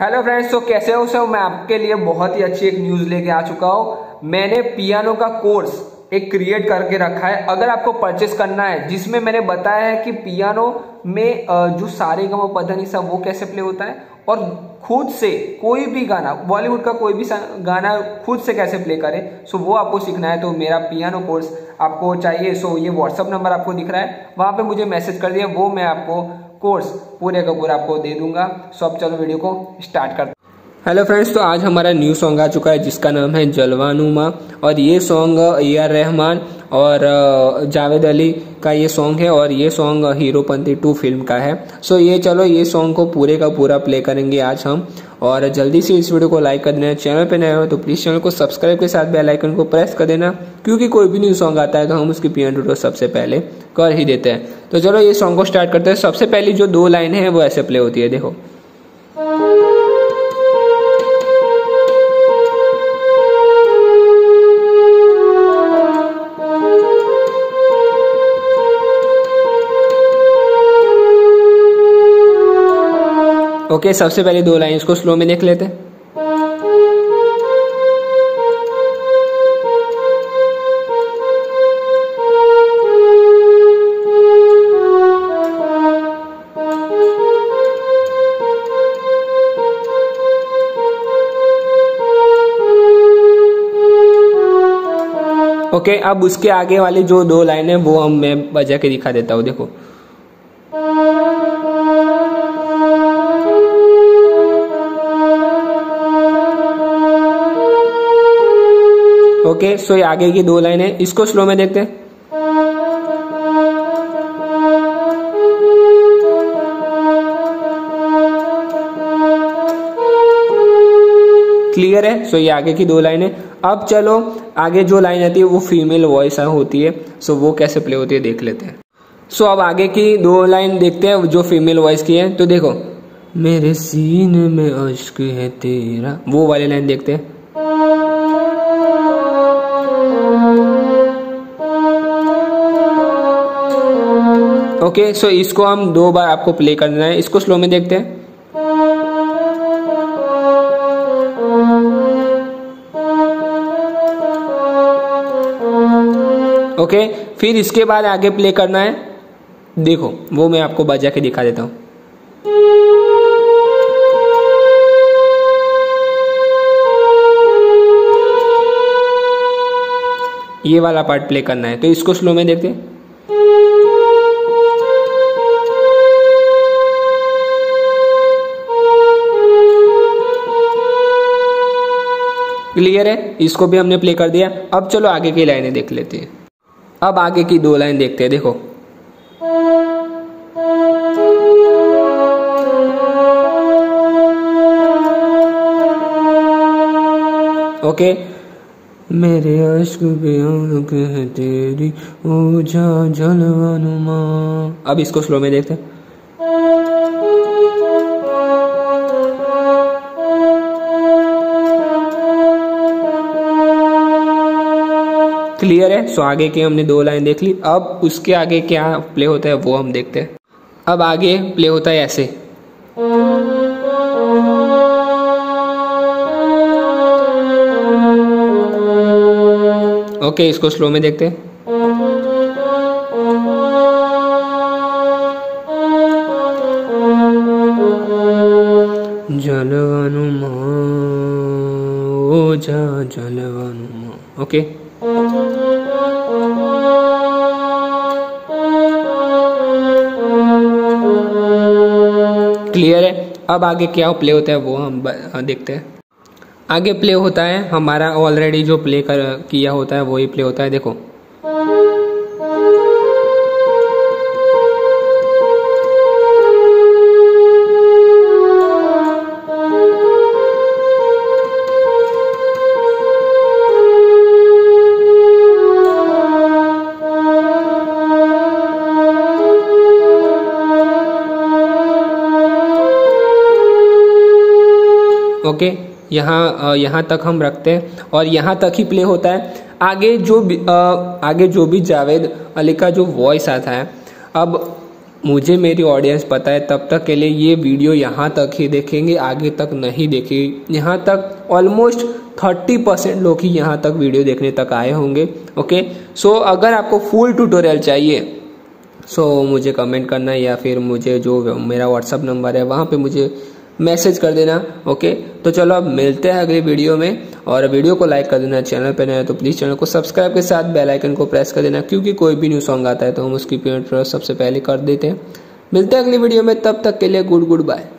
Hello friends, तो कैसे हो सब। मैं आपके लिए बहुत ही अच्छी एक न्यूज लेके आ चुका हूं। मैंने पियानो का कोर्स एक क्रिएट करके रखा है, अगर आपको परचेस करना है, जिसमें मैंने बताया है कि पियानो में जो सारे गानों पता नहीं सब वो कैसे प्ले होता है और खुद से कोई भी गाना, बॉलीवुड का कोई भी गाना खुद से कैसे प्ले करें, सो वो आपको सीखना है तो मेरा पियानो कोर्स आपको चाहिए। सो ये व्हाट्सअप नंबर आपको दिख रहा है, वहाँ पे मुझे मैसेज कर दिया, वो मैं आपको कोर्स पूरे का पूरा आपको दे दूंगा। सो अब चलो वीडियो को स्टार्ट करते हैं। हेलो फ्रेंड्स, तो आज हमारा न्यू सॉन्ग आ चुका है जिसका नाम है जलवानुमा, और ये सॉन्ग A R रहमान और जावेद अली का ये सॉन्ग है, और ये सॉन्ग हीरोपंती 2 फिल्म का है। सो ये चलो ये सॉन्ग को पूरे का पूरा प्ले करेंगे आज हम, और जल्दी से इस वीडियो को लाइक कर देना। चैनल पे नए हो तो प्लीज़ चैनल को सब्सक्राइब के साथ बेल आइकन को प्रेस कर देना, क्योंकि कोई भी न्यू सॉन्ग आता है तो हम उसकी पियानो ट्यूटोरियल सबसे पहले कर ही देते हैं। तो चलो ये सॉन्ग को स्टार्ट करते हैं। सबसे पहली जो 2 लाइन है वो ऐसे प्ले होती है, देखो। ओके, सबसे पहले 2 लाइन इसको स्लो में देख लेते हैं। ओके, अब उसके आगे वाली जो 2 लाइन है वो हम मैं बजा के दिखा देता हूँ, देखो। ओके, सो ये आगे की 2 लाइन है, इसको स्लो में देखते हैं। क्लियर है। सो ये आगे की 2 लाइन है। अब चलो आगे जो लाइन आती है वो फीमेल वॉइस होती है, सो वो कैसे प्ले होती है देख लेते हैं। सो अब आगे की 2 लाइन देखते हैं जो फीमेल वॉइस की है, तो देखो। मेरे सीने में अश्क है तेरा, वो वाली लाइन देखते हैं। ओके, सो इसको हम 2 बार आपको प्ले करना है, इसको स्लो में देखते हैं। ओके, फिर इसके बाद आगे प्ले करना है, देखो वो मैं आपको बजा के दिखा देता हूँ। ये वाला पार्ट प्ले करना है, तो इसको स्लो में देखते हैं। क्लियर है, इसको भी हमने प्ले कर दिया। अब चलो आगे की लाइनें देख लेते हैं। अब आगे की 2 लाइन देखते हैं, देखो। ओके, मेरे अश्क है तेरी ओझा जलवानुमा, अब इसको स्लो में देखते हैं। क्लियर है। सो आगे की हमने 2 लाइन देख ली। अब उसके आगे क्या प्ले होता है वो हम देखते हैं। अब आगे प्ले होता है ऐसे। ओके, इसको स्लो में देखते हैं। जलवानुमा ओझा जलवानुमा। ओके, क्लियर है। अब आगे क्या प्ले होता है वो हम देखते हैं। आगे प्ले होता है हमारा ऑलरेडी जो प्ले किया होता है वही प्ले होता है, देखो। ओके, यहाँ तक हम रखते हैं और यहाँ तक ही प्ले होता है। आगे जो भी जावेद अली का जो वॉइस आता है, अब मुझे मेरी ऑडियंस पता है तब तक के लिए ये वीडियो यहाँ तक ही देखेंगे, आगे तक नहीं देखेंगे। यहाँ तक ऑलमोस्ट 30% लोग ही यहाँ तक वीडियो देखने तक आए होंगे। ओके सो अगर आपको फुल ट्यूटोरियल चाहिए सो मुझे कमेंट करना या फिर मुझे जो मेरा व्हाट्सअप नंबर है वहाँ पे मुझे मैसेज कर देना। ओके तो चलो अब मिलते हैं अगले वीडियो में, और वीडियो को लाइक कर देना, चैनल पे नया तो प्लीज़ चैनल को सब्सक्राइब के साथ बेल आइकन को प्रेस कर देना, क्योंकि कोई भी न्यू सॉन्ग आता है तो हम उसकी पेमेंट सबसे पहले कर देते हैं। मिलते हैं अगली वीडियो में, तब तक के लिए गुड बाय।